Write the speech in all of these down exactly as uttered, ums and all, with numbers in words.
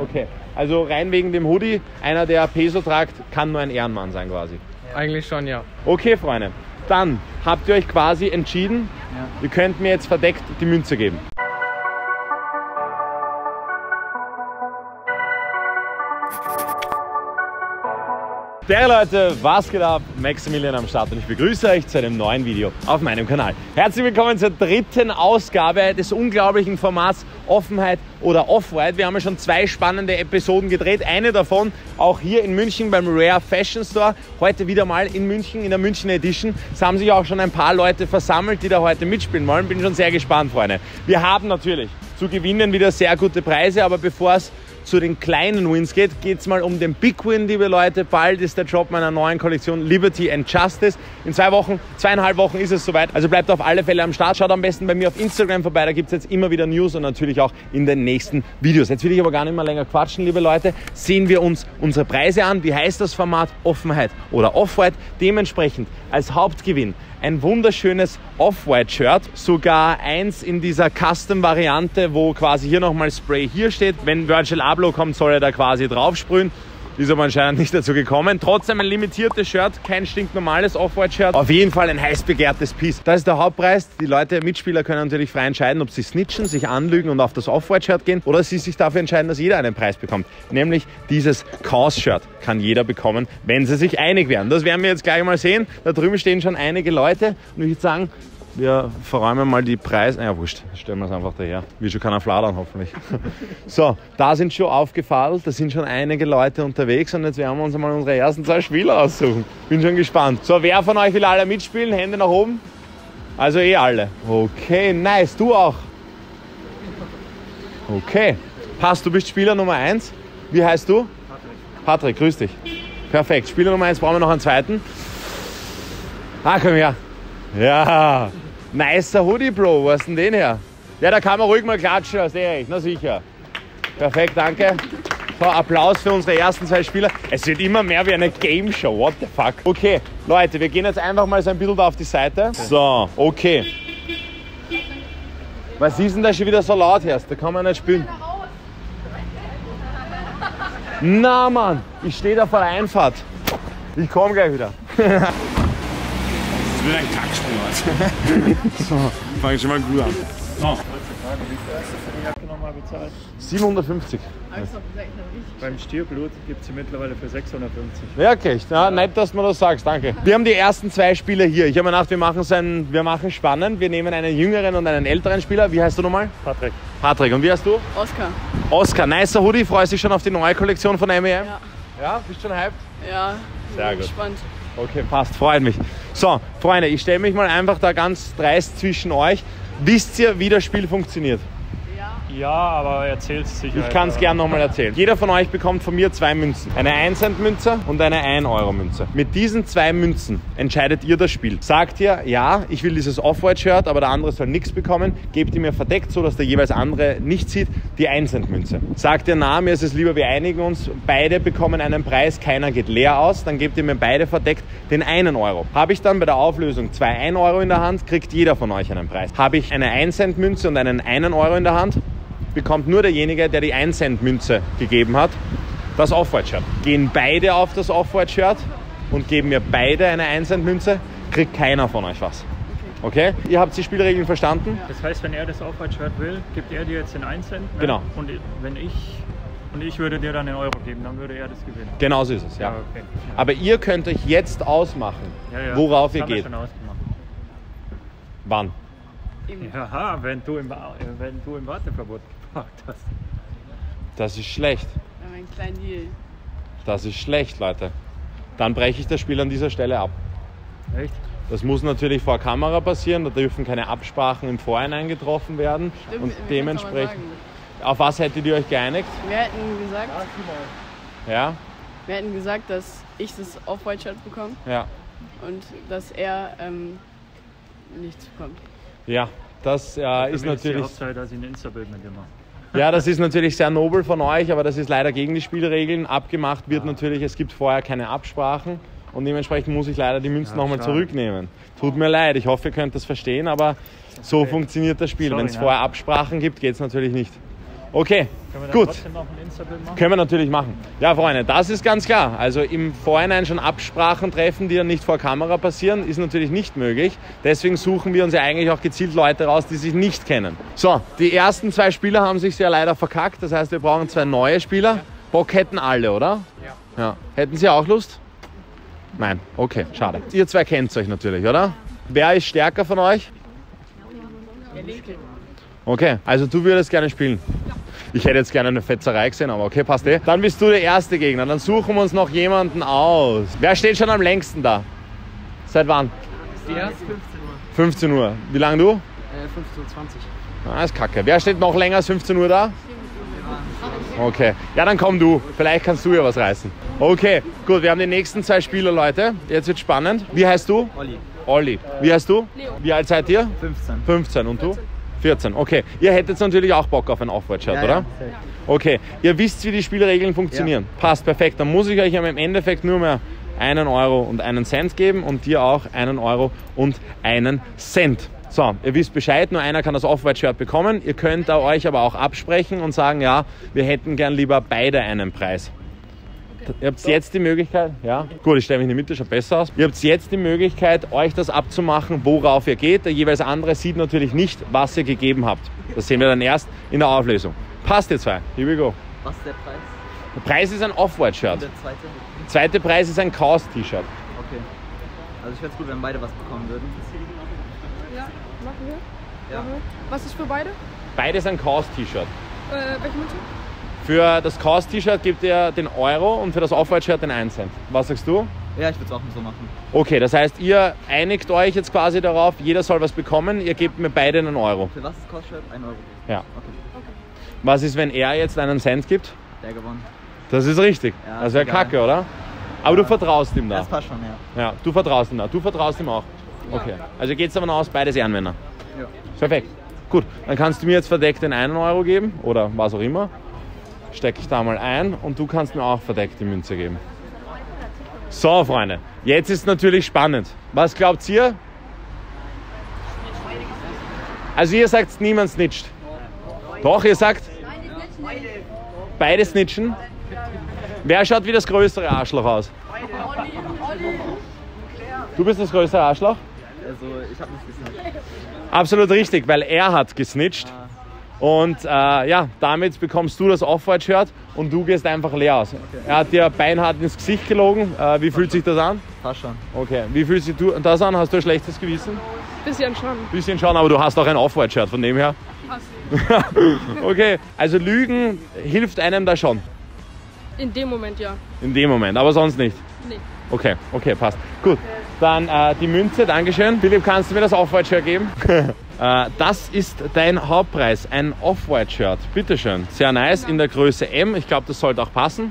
Okay, also rein wegen dem Hoodie, einer der Peso tragt, kann nur ein Ehrenmann sein quasi. Ja. Eigentlich schon, ja. Okay, Freunde, dann habt ihr euch quasi entschieden, ja. Ihr könnt mir jetzt verdeckt die Münze geben. Hey Leute, was geht ab? Maximilian am Start und ich begrüße euch zu einem neuen Video auf meinem Kanal. Herzlich willkommen zur dritten Ausgabe des unglaublichen Formats Offenheit oder Off-White. Wir haben ja schon zwei spannende Episoden gedreht. Eine davon auch hier in München beim Rare Fashion Store. Heute wieder mal in München, in der München Edition. Es haben sich auch schon ein paar Leute versammelt, die da heute mitspielen wollen. Bin schon sehr gespannt, Freunde. Wir haben natürlich zu gewinnen wieder sehr gute Preise, aber bevor es zu den kleinen Wins geht, geht es mal um den Big Win, liebe Leute. Bald ist der Drop meiner neuen Kollektion Liberty and Justice. In zwei Wochen, zweieinhalb Wochen ist es soweit. Also bleibt auf alle Fälle am Start. Schaut am besten bei mir auf Instagram vorbei. Da gibt es jetzt immer wieder News und natürlich auch in den nächsten Videos. Jetzt will ich aber gar nicht mehr länger quatschen, liebe Leute. Sehen wir uns unsere Preise an. Wie heißt das Format? Offenheit oder Off-White. Dementsprechend als Hauptgewinn ein wunderschönes Off-White-Shirt. Sogar eins in dieser Custom-Variante, wo quasi hier nochmal Spray hier steht. Wenn Virgil Abloh kommt, soll er da quasi drauf sprühen. Ist aber anscheinend nicht dazu gekommen. Trotzdem ein limitiertes Shirt, kein stinknormales Off-White-Shirt. Auf jeden Fall ein heiß begehrtes Piece. Das ist der Hauptpreis. Die Leute, Mitspieler können natürlich frei entscheiden, ob sie snitchen, sich anlügen und auf das Off-White-Shirt gehen oder sie sich dafür entscheiden, dass jeder einen Preis bekommt. Nämlich dieses Cause-Shirt kann jeder bekommen, wenn sie sich einig werden. Das werden wir jetzt gleich mal sehen. Da drüben stehen schon einige Leute und ich würde sagen, wir verräumen mal die Preise. Naja, wurscht, stellen wir es einfach daher. Wie schon keiner fladern, hoffentlich. So, da sind schon aufgefadelt, da sind schon einige Leute unterwegs und jetzt werden wir uns einmal unsere ersten zwei Spieler aussuchen. Bin schon gespannt. So, wer von euch will alle mitspielen? Hände nach oben. Also eh alle. Okay, nice, du auch. Okay, passt, du bist Spieler Nummer eins. Wie heißt du? Patrick. Patrick, grüß dich. Perfekt, Spieler Nummer eins, brauchen wir noch einen zweiten. Ah, komm her. Ja, nicer Hoodie, Bro. Wo hast denn den her? Ja, da kann man ruhig mal klatschen, das ist ehrlich, na sicher. Perfekt, danke. So, Applaus für unsere ersten zwei Spieler. Es wird immer mehr wie eine Game Show, what the fuck. Okay, Leute, wir gehen jetzt einfach mal so ein bisschen da auf die Seite. So, okay. Was ist denn da schon wieder so laut, Herr? Da kann man nicht spielen. Na, Mann, ich stehe da vor der Einfahrt. Ich komme gleich wieder. Das wird ein Kackspiel, Leute. So, fang schon mal gut an. So. siebenhundertfünfzig. Beim Stierblut gibt es sie mittlerweile für sechshundertfünfzig. Wirklich? Ja, ja. Nett, dass du das sagst, danke. Wir haben die ersten zwei Spieler hier. Ich habe mir gedacht, wir machen so ein, wir machen spannend. Wir nehmen einen jüngeren und einen älteren Spieler. Wie heißt du nochmal? Patrick. Patrick. Und wie heißt du? Oskar. Oskar, nicer Hoodie. Freust dich schon auf die neue Kollektion von M E M? Ja. Ja? Bist du schon hyped? Ja. Sehr gut. Gespannt. Okay, passt, freut mich. So, Freunde, ich stelle mich mal einfach da ganz dreist zwischen euch. Wisst ihr, wie das Spiel funktioniert? Ja, ja, aber erzählt es sicher. Ich kann es gerne nochmal erzählen. Jeder von euch bekommt von mir zwei Münzen. Eine ein Cent Münze und eine ein Euro Münze. Mit diesen zwei Münzen entscheidet ihr das Spiel. Sagt ihr, ja, ich will dieses Off-White-Shirt, aber der andere soll nichts bekommen, gebt ihr mir verdeckt, so dass der jeweils andere nicht sieht, die ein Cent Münze. Sagt ihr, na, mir ist es lieber, wir einigen uns, beide bekommen einen Preis, keiner geht leer aus, dann gebt ihr mir beide verdeckt den einen Euro. Habe ich dann bei der Auflösung zwei ein Euro in der Hand, kriegt jeder von euch einen Preis. Habe ich eine ein Cent Münze und einen einen Euro in der Hand, bekommt nur derjenige, der die ein Cent Münze gegeben hat, das Off-White-Shirt. Gehen beide auf das Off-White-Shirt und geben mir beide eine ein Cent Münze, kriegt keiner von euch was. Okay? Ihr habt die Spielregeln verstanden? Das heißt, wenn er das Off-White-Shirt will, gibt er dir jetzt den ein Cent. Genau. Und wenn ich... Und ich würde dir dann den Euro geben, dann würde er das gewinnen. Genau so ist es, ja. Ja, okay. Ja. Aber ihr könnt euch jetzt ausmachen, ja, ja. worauf das ihr geht. Schon ausgemacht. Wann? Ja, wenn du im, wenn du im Warteverbot geparkt hast. Das ist schlecht. Ja, ein kleiner Deal. Das ist schlecht, Leute. Dann breche ich das Spiel an dieser Stelle ab. Echt? Das muss natürlich vor Kamera passieren, da dürfen keine Absprachen im Vorhinein getroffen werden. Stimmt, und dementsprechend. Auf was hättet ihr euch geeinigt? Wir hätten gesagt, ja? wir hätten gesagt, dass ich das Off-White-Shirt bekomme, ja. Und dass er ähm, nichts bekommt. Ja, das äh, ist natürlich... Die Hauptsache, dass ich ein Insta-Bild mit dir mache. Ja, das ist natürlich sehr nobel von euch, aber das ist leider gegen die Spielregeln. Abgemacht wird ja. natürlich, es gibt vorher keine Absprachen. Und dementsprechend muss ich leider die Münzen ja, nochmal zurücknehmen. Tut mir leid, ich hoffe, ihr könnt das verstehen, aber so okay. funktioniert das Spiel. Wenn es vorher Absprachen gibt, geht es natürlich nicht. Okay, können wir gut. Trotzdem noch ein Insta-Bild machen? Können wir natürlich machen. Ja, Freunde, das ist ganz klar. Also im Vorhinein schon Absprachen treffen, die dann nicht vor Kamera passieren, ist natürlich nicht möglich. Deswegen suchen wir uns ja eigentlich auch gezielt Leute raus, die sich nicht kennen. So, die ersten zwei Spieler haben sich ja leider verkackt. Das heißt, wir brauchen zwei neue Spieler. Ja. Bock hätten alle, oder? Ja. Ja. Hätten Sie auch Lust? Nein. Okay, schade. Ihr zwei kennt euch natürlich, oder? Wer ist stärker von euch? Der Linke. Okay, also du würdest gerne spielen. Ja. Ich hätte jetzt gerne eine Fetzerei gesehen, aber okay, passt eh. Dann bist du der erste Gegner, dann suchen wir uns noch jemanden aus. Wer steht schon am längsten da? Seit wann? Der? fünfzehn Uhr. fünfzehn Uhr. Wie lange du? Äh, fünfzehn Uhr zwanzig. Ah, ist kacke. Wer steht noch länger als fünfzehn Uhr da? Okay. Ja, dann komm du. Vielleicht kannst du ja was reißen. Okay, gut, wir haben die nächsten zwei Spieler, Leute. Jetzt wird's spannend. Wie heißt du? Olli. Olli. Wie heißt du? Leo. Wie alt seid ihr? fünfzehn. fünfzehn. Und du? vierzehn, okay. Ihr hättet natürlich auch Bock auf ein Off-White-Shirt, ja, oder? Ja, okay, ihr wisst, wie die Spielregeln funktionieren. Ja. Passt, perfekt. Dann muss ich euch im Endeffekt nur mehr einen Euro und einen Cent geben und dir auch einen Euro und einen Cent. So, ihr wisst Bescheid, nur einer kann das Off-White-Shirt bekommen. Ihr könnt da euch aber auch absprechen und sagen, ja, wir hätten gern lieber beide einen Preis. Ihr habt jetzt die Möglichkeit, ja, gut, ich stelle mich in die Mitte, schaut besser aus. Ihr habt jetzt die Möglichkeit, euch das abzumachen, worauf ihr geht. Der jeweils andere sieht natürlich nicht, was ihr gegeben habt. Das sehen wir dann erst in der Auflösung. Passt ihr zwei? Here we go. Was ist der Preis? Der Preis ist ein Off-White-Shirt. Der zweite? Der zweite Preis ist ein Chaos-T-Shirt. Okay. Also ich fände es gut, wenn beide was bekommen würden. Ja, machen wir. Ja. Was ist für beide? Beides ein Chaos-T-Shirt. Äh, welche Mitte? Für das Chaos-T-Shirt gebt ihr den Euro und für das Off-White-Shirt den einen Cent. Was sagst du? Ja, ich würde es auch so machen. Okay, das heißt, ihr einigt euch jetzt quasi darauf, jeder soll was bekommen, ihr gebt mir beide einen Euro. Für was ist das Chaos-Shirt? ein Euro. Ja. Okay. Okay. Was ist, wenn er jetzt einen Cent gibt? Der gewonnen. Das ist richtig. Ja, das wäre kacke, oder? Aber ja, du vertraust ihm da. Das passt schon, ja. Ja, du vertraust ihm da. Du vertraust ihm auch. Okay. Also geht's davon aus, beides Ehrenmänner. Ja. Perfekt. Gut, dann kannst du mir jetzt verdeckt den einen Euro geben oder was auch immer. Stecke ich da mal ein und du kannst mir auch verdeckt die Münze geben. So, Freunde, jetzt ist natürlich spannend. Was glaubt ihr? Also ihr sagt, niemand snitcht. Doch, ihr sagt? Beide snitchen? Wer schaut wie das größere Arschloch aus? Du bist das größere Arschloch? Also, ich habe nicht gesnitcht. Absolut richtig, weil er hat gesnitcht. Und äh, ja, damit bekommst du das Off-White-Shirt und du gehst einfach leer aus. Okay. Er hat dir beinhart ins Gesicht gelogen. Äh, wie fühlt sich das an? Passt schon. Okay, wie fühlt sich du das an? Hast du ein schlechtes Gewissen? Bisschen schon. Bisschen schon, aber du hast auch ein Off-White-Shirt, von dem her. Passt. Okay, also Lügen hilft einem da schon? In dem Moment, ja. In dem Moment, aber sonst nicht? Nee. Okay, okay, passt. Gut, dann äh, die Münze, Dankeschön. Philipp, kannst du mir das Off-White-Shirt geben? Das ist dein Hauptpreis, ein Off-White-Shirt. Bitteschön. Sehr nice, in der Größe M. Ich glaube, das sollte auch passen.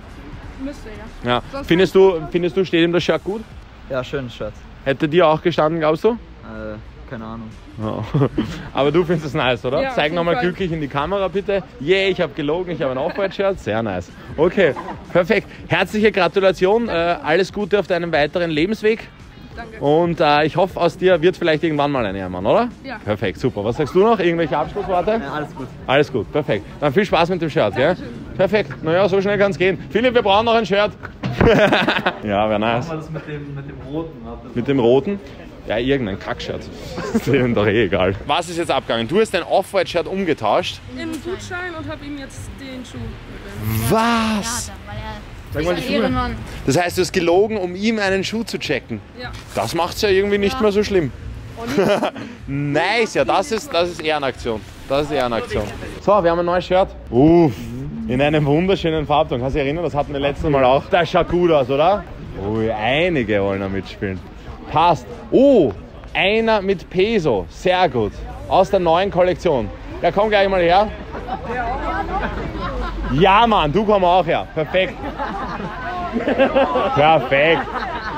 Müsste, ja. Ja. Findest du, findest du, steht ihm das Shirt gut? Ja, schönes Shirt. Hätte dir auch gestanden, glaubst du? Äh, keine Ahnung. Ja. Aber du findest es nice, oder? Ja, zeig nochmal glücklich in die Kamera, bitte. Yeah, ich habe gelogen, ich habe ein Off-White-Shirt. Sehr nice. Okay, perfekt. Herzliche Gratulation. Äh, alles Gute auf deinem weiteren Lebensweg. Danke. Und äh, ich hoffe, aus dir wird vielleicht irgendwann mal ein Ehemann, oder? Ja. Perfekt, super. Was sagst du noch? Irgendwelche Abschlussworte? Ja, alles gut. Alles gut, perfekt. Dann viel Spaß mit dem Shirt, ja? Perfekt. Naja, so schnell kann es gehen. Philipp, wir brauchen noch ein Shirt. Ja, wäre nice. Machen wir das mit dem, mit dem Roten. Mit dem Roten? Ja, irgendein Kackshirt. Ist denen doch eh egal. Was ist jetzt abgegangen? Du hast dein Off-White-Shirt umgetauscht. Im Gutschein und hab ihm jetzt den Schuh gegeben. Was? Ja, weil er Sag mal die Schuhe. Das heißt, du hast gelogen, um ihm einen Schuh zu checken. Ja. Das macht es ja irgendwie nicht ja. mehr so schlimm. Nice, ja, das ist, das ist Ehrenaktion. Das ist Ehrenaktion. So, wir haben ein neues Shirt. Uff, in einem wunderschönen Farbton. Kannst du dich erinnern, das hatten wir letztes Mal auch. Das schaut gut aus, oder? Ui, einige wollen da mitspielen. Passt. Oh, einer mit Peso. Sehr gut. Aus der neuen Kollektion. Ja, komm gleich mal her. Ja, Mann, du komm auch her. Perfekt. Perfekt.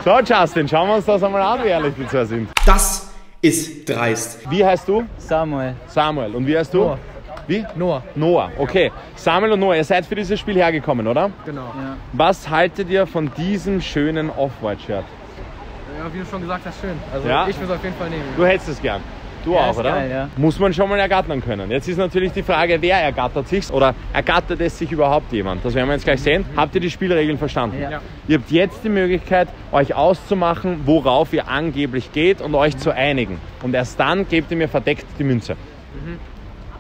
So, Justin, schauen wir uns das einmal an, wie ehrlich die zwei sind. Das ist dreist. Wie heißt du? Samuel. Samuel. Und wie heißt du? Noah. Wie? Noah. Noah, okay. Samuel und Noah, ihr seid für dieses Spiel hergekommen, oder? Genau. Ja. Was haltet ihr von diesem schönen Off-White-Shirt? Ja, wie du schon gesagt hast, schön. Also ja? Ich würde es auf jeden Fall nehmen. Du hättest es gern. Du ja, auch, oder? Geil, ja. Muss man schon mal ergattern können. Jetzt ist natürlich die Frage, wer ergattert sich's oder ergattert es sich überhaupt jemand? Das werden wir jetzt gleich sehen. Habt ihr die Spielregeln verstanden? Ja. Ihr habt jetzt die Möglichkeit, euch auszumachen, worauf ihr angeblich geht und euch mhm. zu einigen. Und erst dann gebt ihr mir verdeckt die Münze. Mhm.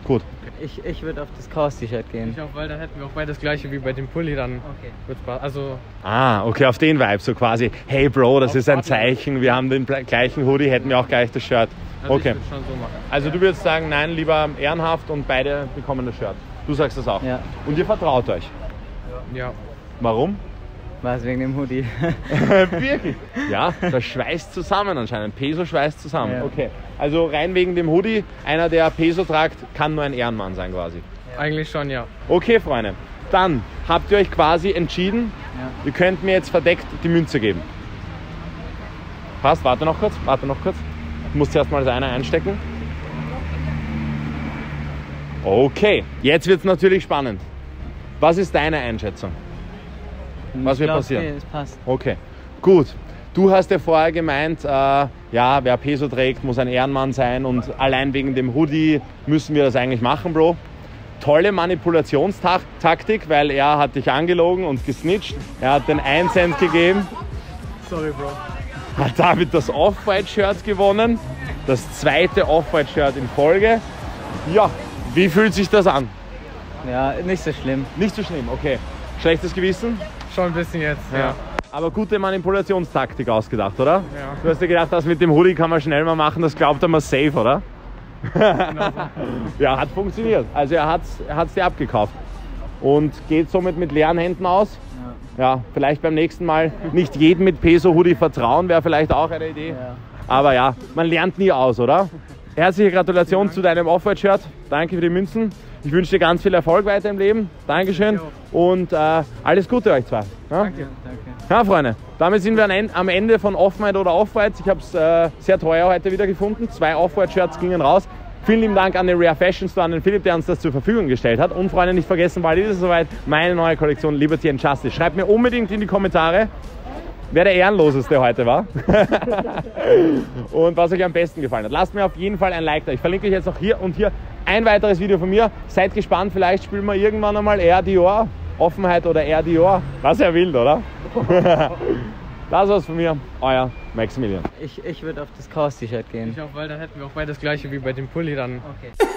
Gut. Ich, ich würde auf das Chaos-T-Shirt gehen. Ich auch, weil dann hätten wir auch beides gleiche wie bei dem Pulli dann. Okay. Also ah, okay, auf den Vibe so quasi. Hey Bro, das ist ein Zeichen, wir haben den gleichen Hoodie, hätten wir auch gleich das Shirt. Also okay. Ich würde schon so machen. Also ja. Du würdest sagen, nein, lieber ehrenhaft und beide bekommen das Shirt. Du sagst das auch. Ja. Und ihr vertraut euch? Ja. Warum? Was, wegen dem Hoodie. Wirklich? Ja, das schweißt zusammen anscheinend. Peso schweißt zusammen. Ja. Okay. Also rein wegen dem Hoodie. Einer, der Peso tragt, kann nur ein Ehrenmann sein quasi. Ja. Eigentlich schon, ja. Okay, Freunde. Dann habt ihr euch quasi entschieden. Ja. Ihr könnt mir jetzt verdeckt die Münze geben. Passt, warte noch kurz. Warte noch kurz. Ich muss zuerst mal das eine einstecken. Okay, jetzt wird es natürlich spannend. Was ist deine Einschätzung? Was ich wird glaub, passieren? Okay, es passt. Okay, gut. Du hast ja vorher gemeint, äh, ja, wer Peso trägt, muss ein Ehrenmann sein und allein wegen dem Hoodie müssen wir das eigentlich machen, Bro. Tolle Manipulationstaktik, weil er hat dich angelogen und gesnitcht. Er hat den einen Cent gegeben. Sorry, Bro. Hat damit das Off-White-Shirt gewonnen. Das zweite Off-White-Shirt in Folge. Ja, wie fühlt sich das an? Ja, nicht so schlimm. Nicht so schlimm, okay. Schlechtes Gewissen? Schon ein bisschen jetzt, ja. ja. Aber gute Manipulationstaktik ausgedacht, oder? Ja. Du hast dir gedacht, das mit dem Hoodie kann man schnell mal machen, das glaubt er mal safe, oder? Genau so. Ja, hat funktioniert. Also er hat es er hat's dir abgekauft. Und geht somit mit leeren Händen aus. Ja. ja, vielleicht beim nächsten Mal nicht jedem mit Peso-Hoodie vertrauen, wäre vielleicht auch eine Idee. Ja. Aber ja, man lernt nie aus, oder? Herzliche Gratulation zu deinem Off-White-Shirt. Danke für die Münzen. Ich wünsche dir ganz viel Erfolg weiter im Leben. Dankeschön. Und äh, alles Gute euch zwei. Ja? Danke. Ja, Freunde, damit sind wir am Ende von Off-White oder Off-White. Ich habe es äh, sehr teuer heute wieder gefunden. Zwei Off-White-Shirts gingen raus. Vielen lieben Dank an den Rare Fashion Store, an den Philipp, der uns das zur Verfügung gestellt hat. Und Freunde, nicht vergessen, bald ist es soweit. Meine neue Kollektion Liberty and Justice. Schreibt mir unbedingt in die Kommentare, wer der Ehrenloseste heute war und was euch am besten gefallen hat. Lasst mir auf jeden Fall ein Like da. Ich verlinke euch jetzt auch hier und hier ein weiteres Video von mir. Seid gespannt, vielleicht spielen wir irgendwann einmal Air Dior, Offenheit oder Air Dior, was ihr willt, oder? Das war's von mir, euer Maximilian. Ich, ich würde auf das Chaos-T-Shirt gehen. Ich auch, weil dann hätten wir auch beides gleiche wie bei dem Pulli dann. Okay.